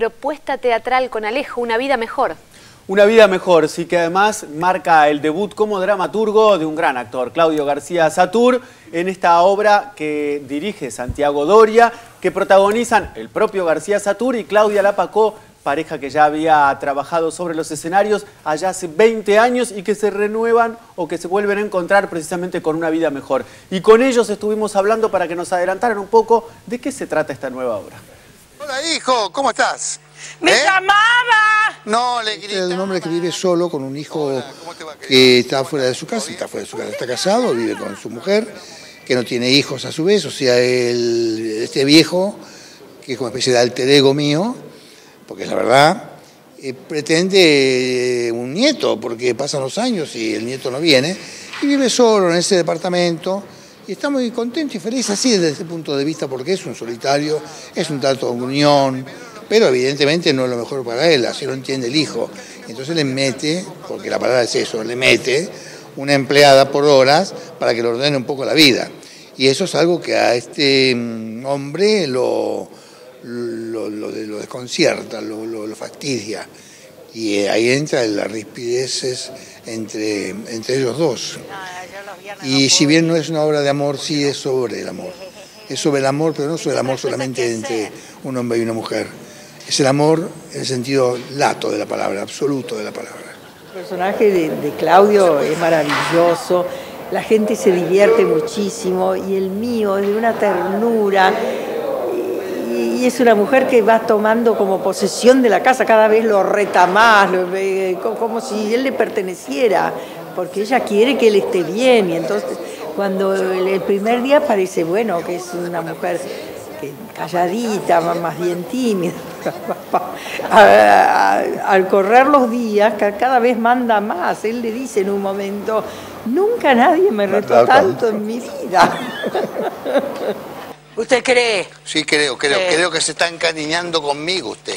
propuesta teatral con Alejo, Una vida mejor. Una vida mejor, sí, que además marca el debut como dramaturgo de un gran actor, Claudio García Satur, en esta obra que dirige Santiago Doria, que protagonizan el propio García Satur y Claudia Lapacó, pareja que ya había trabajado sobre los escenarios allá hace 20 años y que se renuevan o que se vuelven a encontrar precisamente con Una vida mejor. Y con ellos estuvimos hablando para que nos adelantaran un poco de qué se trata esta nueva obra. Hola, hijo, ¿cómo estás? ¡Me llamaba! No, le grita. Es un hombre que vive solo con un hijo. Hola, que está fuera de su casa, está casado, vive con su mujer, que no tiene hijos a su vez, o sea, este viejo, que es como especie de alter ego mío, porque es la verdad, pretende un nieto, porque pasan los años y el nieto no viene, y vive solo en ese departamento. Y está muy contento y feliz así desde ese punto de vista, porque es un solitario, es un trato de unión, pero evidentemente no es lo mejor para él, así lo entiende el hijo. Entonces le mete, porque la palabra es eso, le mete una empleada por horas para que le ordene un poco la vida. Y eso es algo que a este hombre lo desconcierta, lo fastidia. Y ahí entra las rispideces entre ellos dos. Y si bien no es una obra de amor, sí es sobre el amor. Es sobre el amor, pero no sobre el amor solamente entre un hombre y una mujer. Es el amor en el sentido lato de la palabra, absoluto de la palabra. El personaje de Claudio es maravilloso, la gente se divierte muchísimo, y el mío es de una ternura. Y es una mujer que va tomando como posesión de la casa, cada vez lo reta más, como si él le perteneciera, porque ella quiere que él esté bien. Y entonces, cuando el primer día parece, bueno, que es una mujer calladita, más bien tímida, al correr los días, cada vez manda más. Él le dice en un momento, nunca nadie me retó tanto en mi vida. ¿Usted cree? Sí, creo que se está encariñando conmigo usted.